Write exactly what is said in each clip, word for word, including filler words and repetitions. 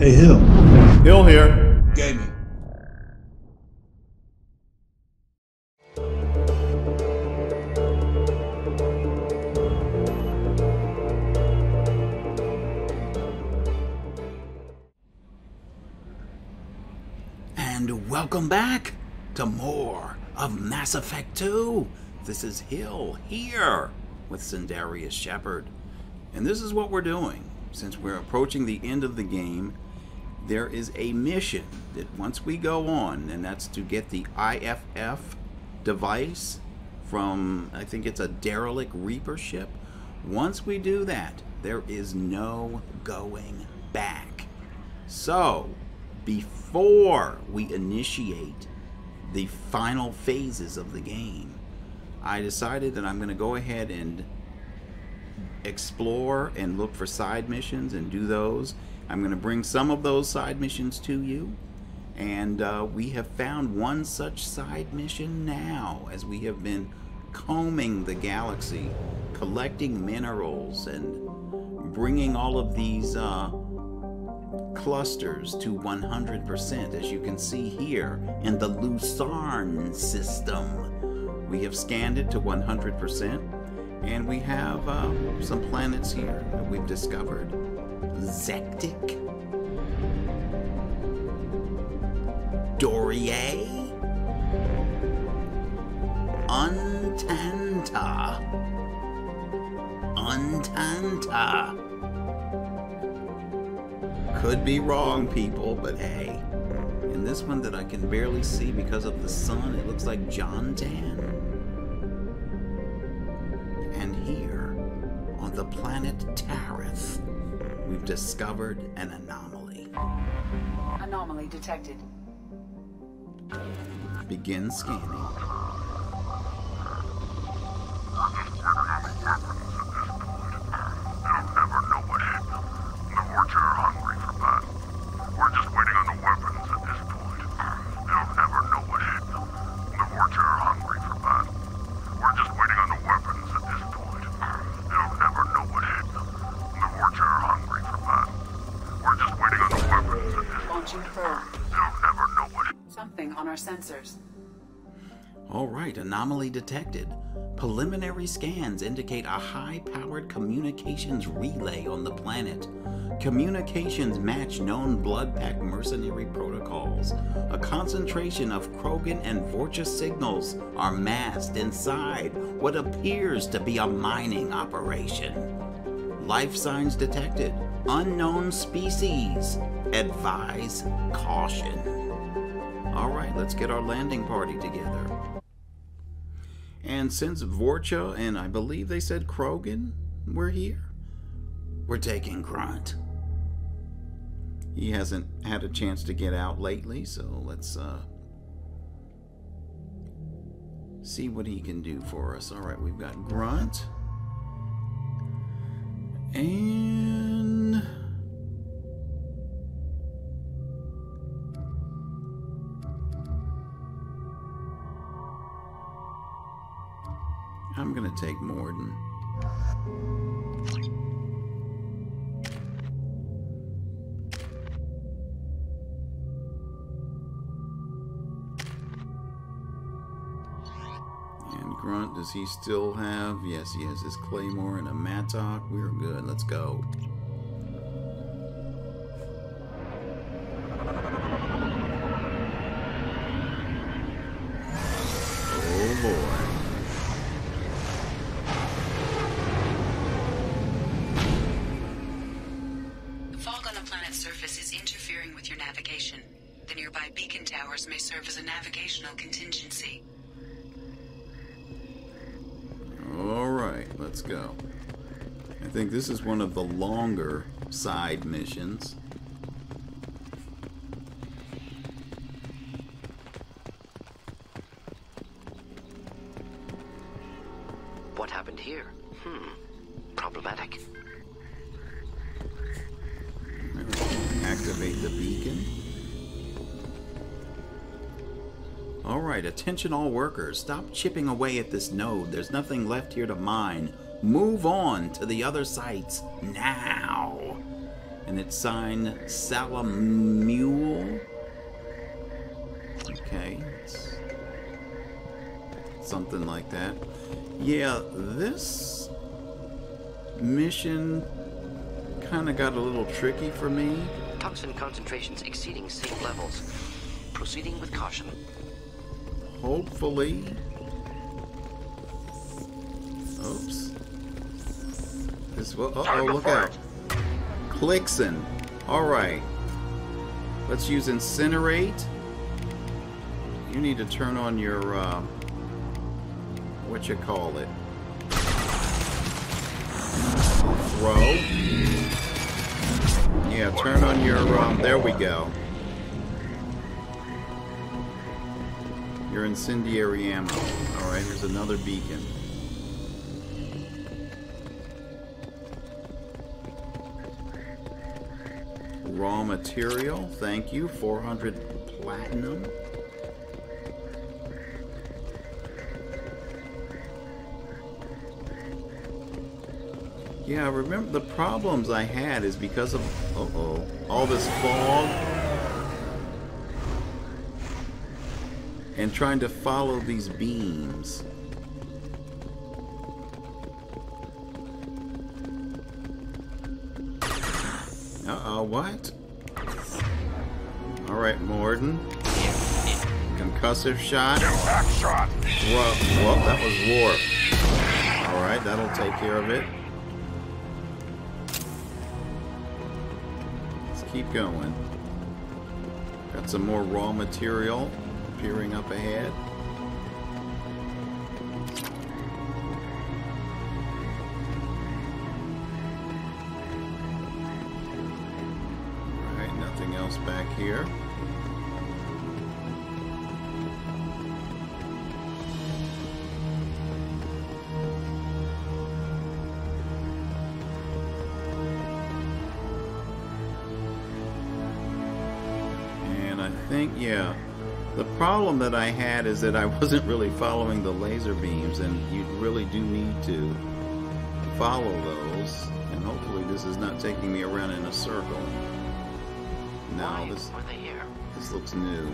Hey, Hill. Hill here. Gaming. And welcome back to more of Mass Effect two. This is Hill here with Zendarius Shepard. And this is what we're doing. Since we're approaching the end of the game, there is a mission that once we go on, and that's to get the I F F device from, I think it's a derelict Reaper ship. Once we do that, there is no going back. So, before we initiate the final phases of the game, I decided that I'm going to go ahead and explore and look for side missions and do those. I'm going to bring some of those side missions to you, and uh, we have found one such side mission now as we have been combing the galaxy, collecting minerals and bringing all of these uh, clusters to one hundred percent, as you can see here in the Lusarn system. We have scanned it to one hundred percent. And we have uh, some planets here that we've discovered. Zectic, Dorier, Untanta, Untanta. Could be wrong, people, but hey. And this one that I can barely see because of the sun, it looks like John Tan. The planet Tarith, we've discovered an anomaly. Anomaly detected. Begin scanning. You'll never know what hit them. The Vorcha are hungry for blood. We're just waiting on the weapons at this point. They'll never know what hit them. The Vorcha are hungry for blood. We're just waiting on the weapons at this point. They'll never know what hit them. The Vorcha are hungry for blood. We're just waiting on the weapons at this Launching probe. They'll never know what hit Something on our sensors. Alright, anomaly detected. Preliminary scans indicate a high-powered communications relay on the planet. Communications match known Blood Pack mercenary protocols. A concentration of Krogan and Vorcha signals are massed inside what appears to be a mining operation. Life signs detected. Unknown species. Advise caution. Alright, let's get our landing party together. And since Vorcha and I believe they said Krogan were here, we're taking Grunt. He hasn't had a chance to get out lately, so let's uh, see what he can do for us. All right, we've got Grunt. And I'm going to take Mordin. And Grunt, does he still have? Yes, he has his Claymore and a Matok. We're good. Let's go. Oh, boy. Surface is interfering with your navigation. The nearby beacon towers may serve as a navigational contingency. Alright, let's go. I think this is one of the longer side missions. What happened here? Hmm. Problematic. Activate the beacon. Alright, attention all workers. Stop chipping away at this node. There's nothing left here to mine. Move on to the other sites now. and it's signed Salamule. Okay, it's something like that. Yeah, this mission kind of got a little tricky for me. Toxin concentrations exceeding safe levels. Proceeding with caution. Hopefully. Oops. This will. Uh oh, look out. Klixen. Alright. Let's use Incinerate. You need to turn on your, uh, what you call it? Throw. Yeah, turn on your, um, there we go. Your incendiary ammo. Alright, here's another beacon. Raw material, thank you, four hundred platinum. Yeah, I remember the problems I had is because of uh-oh, all this fog and trying to follow these beams. Uh-oh, what? Alright, Mordin. Concussive shot. Shot. Whoa, whoa, that was warp. Alright, that'll take care of it. Keep going. Got some more raw material appearing up ahead. Alright, nothing else back here. Think, yeah, the problem that I had is that I wasn't really following the laser beams, and you really do need to follow those, and hopefully this is not taking me around in a circle. Now this, this looks new.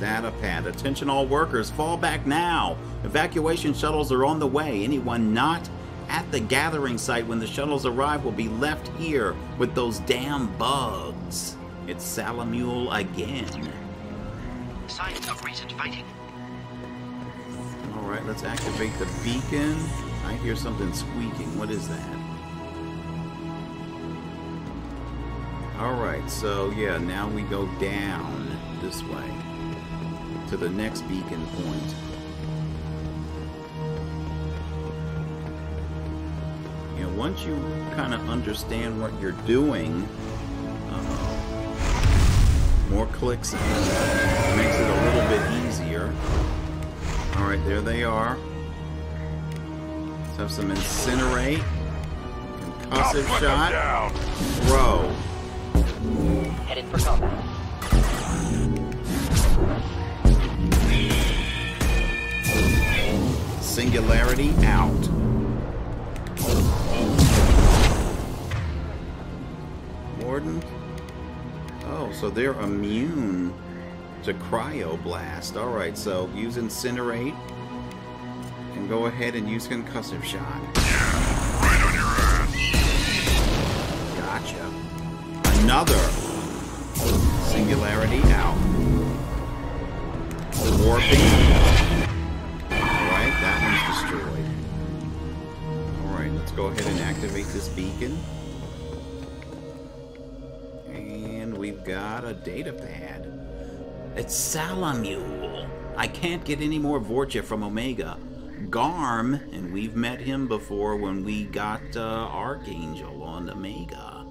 Data pad. Attention all workers, fall back now. Evacuation shuttles are on the way. Anyone not at the gathering site when the shuttles arrive will be left here with those damn bugs. It's Salamule again. Signs of recent fighting. Alright, let's activate the beacon. I hear something squeaking. What is that? Alright, so yeah, now we go down this way to the next beacon point. Once you kind of understand what you're doing, uh-oh, more clicks in, makes it a little bit easier. All right, there they are. Let's have some incinerate, concussive shot, throw. Headed for combat. Singularity out. Mordin? Oh, so they're immune to cryoblast. Alright, so use incinerate and go ahead and use concussive shot. Yeah, right on your ass. Gotcha. Another singularity out. Warping. Alright, that one's destroyed. Let's go ahead and activate this beacon. And we've got a data pad. It's Salamule. I can't get any more Vorcha from Omega. Garm, and we've met him before when we got uh, Archangel on Omega.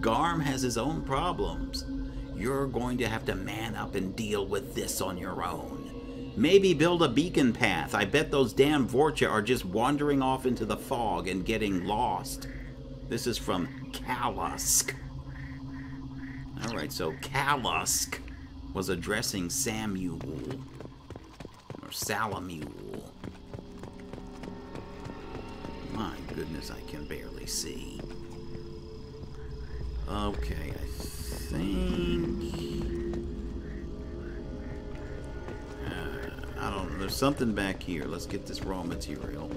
Garm has his own problems. You're going to have to man up and deal with this on your own. Maybe build a beacon path. I bet those damn Vorcha are just wandering off into the fog and getting lost. This is from Kalask. Alright, so Kalask was addressing Samuel. Or Salamule. My goodness, I can barely see. Okay, I think... Uh, I don't know. There's something back here. Let's get this raw material.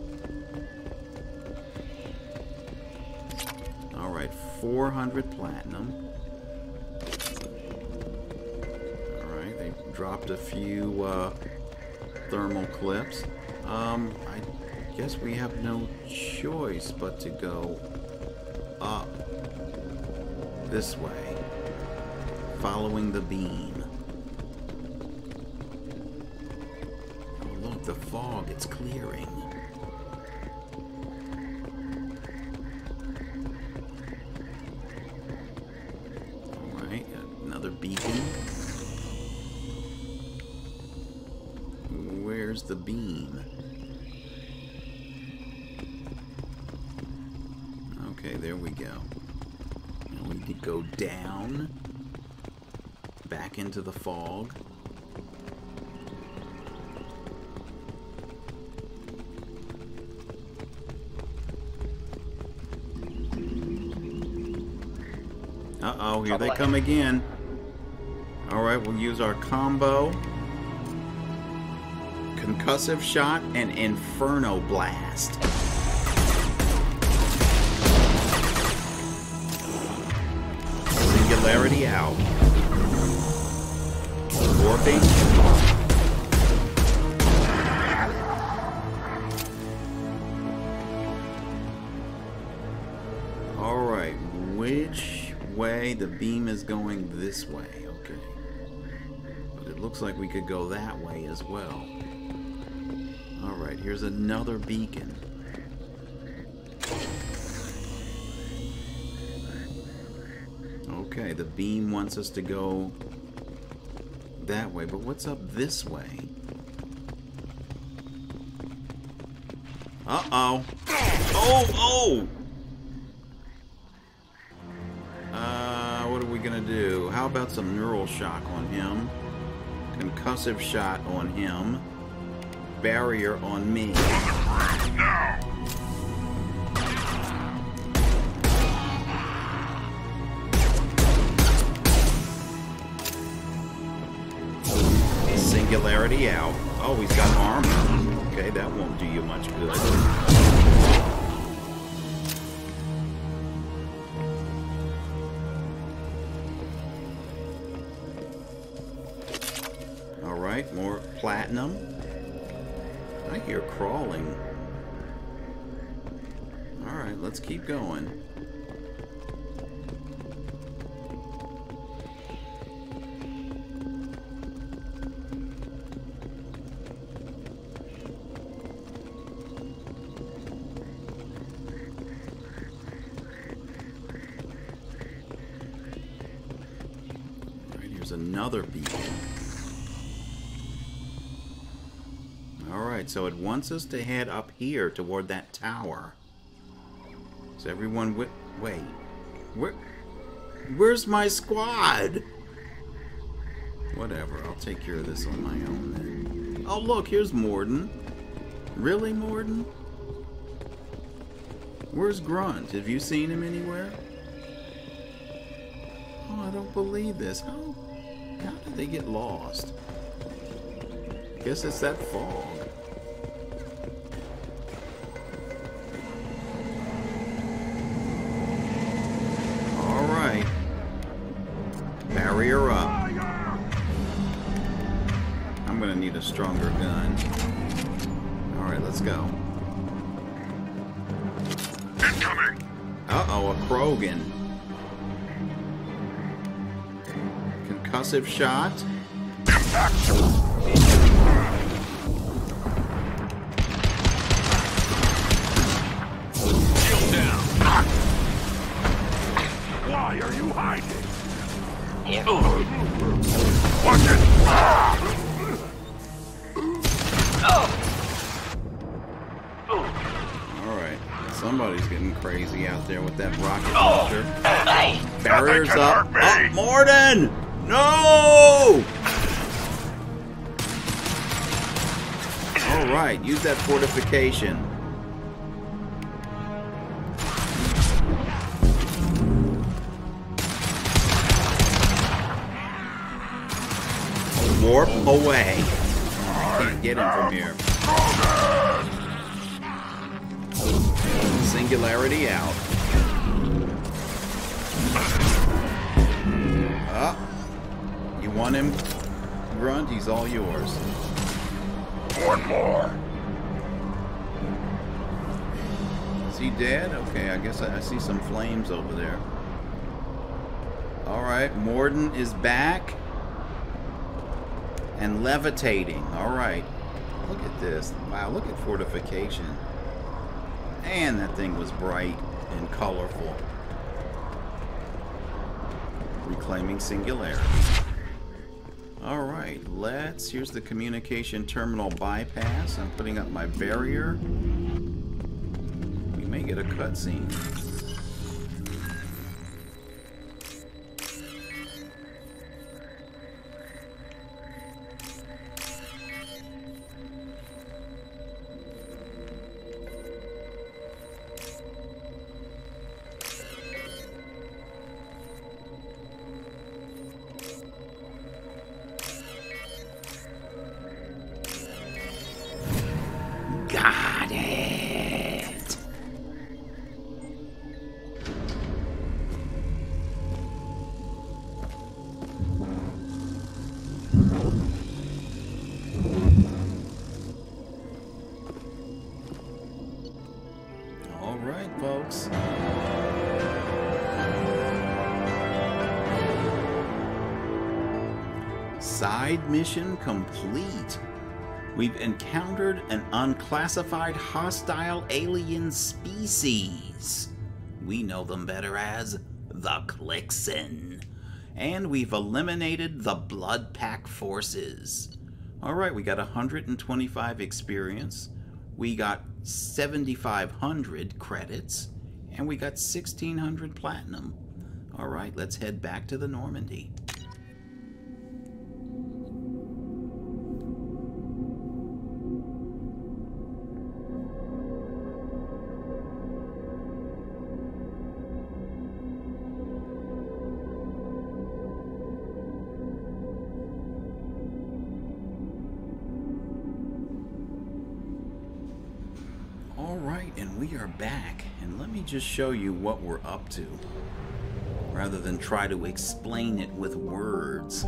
Alright, four hundred platinum. Alright, they dropped a few uh, thermal clips. Um, I guess we have no choice but to go up this way, following the beam. Oh, look, the fog, it's clearing. All right, another beacon. Where's the beam? Okay, there we go. Now we could go down, back into the fog. Uh-oh, here they come again. All right, we'll use our combo. Concussive Shot and Inferno Blast. Singularity out. Warping. Alright, which way? The beam is going this way, okay. But it looks like we could go that way as well. Alright, here's another beacon. Okay, the beam wants us to go that way, but what's up this way? Uh-oh. Oh, oh! Uh, what are we gonna do? How about some neural shock on him? Concussive shot on him. Barrier on me. No. Singularity out. Oh, he's got armor. Okay, that won't do you much good. All right, more platinum. I hear crawling. Alright, let's keep going. Alright, here's another beacon. So it wants us to head up here toward that tower. So everyone wi- wait. Where where's my squad? Whatever, I'll take care of this on my own then. Oh look, here's Mordin. Really, Mordin? Where's Grunt? Have you seen him anywhere? Oh, I don't believe this. How how did they get lost? Guess it's that fog. Stronger gun. Alright, let's go. Incoming! Uh-oh, a Krogan. Concussive shot. Impact. Shield down. Why are you hiding? Yeah. Watch it! Ah! Somebody's getting crazy out there with that rocket launcher. Oh, hey, barriers up. Oh, Mordin! No! All right, use that fortification. warp away. I can't get him from here. Singularity out. Up. Oh, you want him? Grunt, he's all yours. One more. Is he dead? Okay, I guess I, I see some flames over there. Alright, Mordin is back. And levitating. Alright. Look at this. Wow, look at fortification. And that thing was bright and colorful. Reclaiming singularity. Alright, let's... Here's the communication terminal bypass. I'm putting up my barrier. We may get a cutscene. Side mission complete. We've encountered an unclassified hostile alien species. We know them better as the Klixen. And we've eliminated the Blood Pack forces. Alright, we got one hundred twenty-five experience. We got seventy-five hundred credits. And we got sixteen hundred platinum. Alright, let's head back to the Normandy. Back, and let me just show you what we're up to rather than try to explain it with words.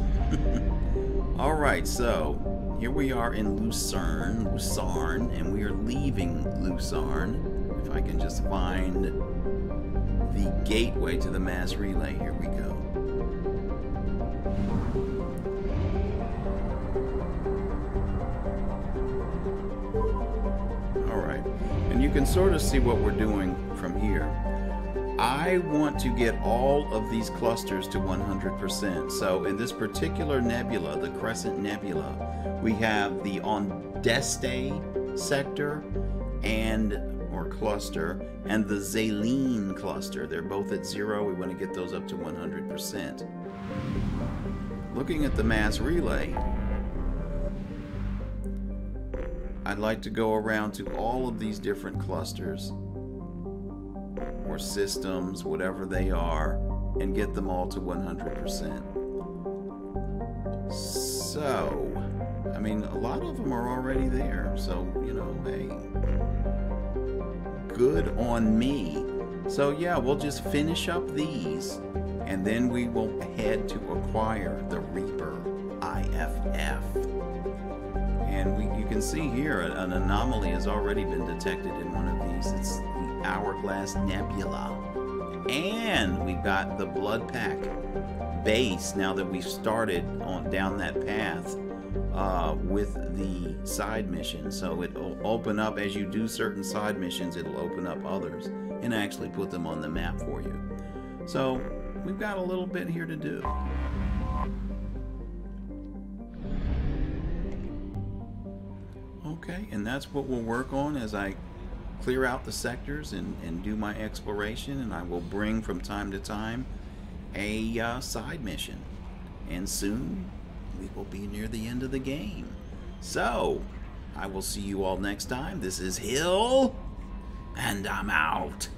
Alright, so here we are in Lusarn, Lusarn, and we are leaving Lusarn. If I can just find the gateway to the mass relay, here we go. You can sort of see what we're doing from here. I want to get all of these clusters to one hundred percent. So in this particular nebula, the Crescent Nebula, we have the Ondeste sector and or cluster and the Zeline cluster. They're both at zero. We want to get those up to one hundred percent. Looking at the mass relay, I'd like to go around to all of these different clusters or systems, whatever they are, and get them all to one hundred percent. So, I mean, a lot of them are already there, so, you know, hey, good on me. So yeah, we'll just finish up these, and then we will head to acquire the Reaper I F F. And we, you can see here, an anomaly has already been detected in one of these. It's the Hourglass Nebula. And we've got the Blood Pack base, now that we've started on down that path uh, with the side mission. So it'll open up, as you do certain side missions, it'll open up others and actually put them on the map for you. So we've got a little bit here to do. Okay, and that's what we'll work on as I clear out the sectors and, and do my exploration, and I will bring from time to time a uh, side mission. And soon, we will be near the end of the game. So, I will see you all next time. This is Hill, and I'm out.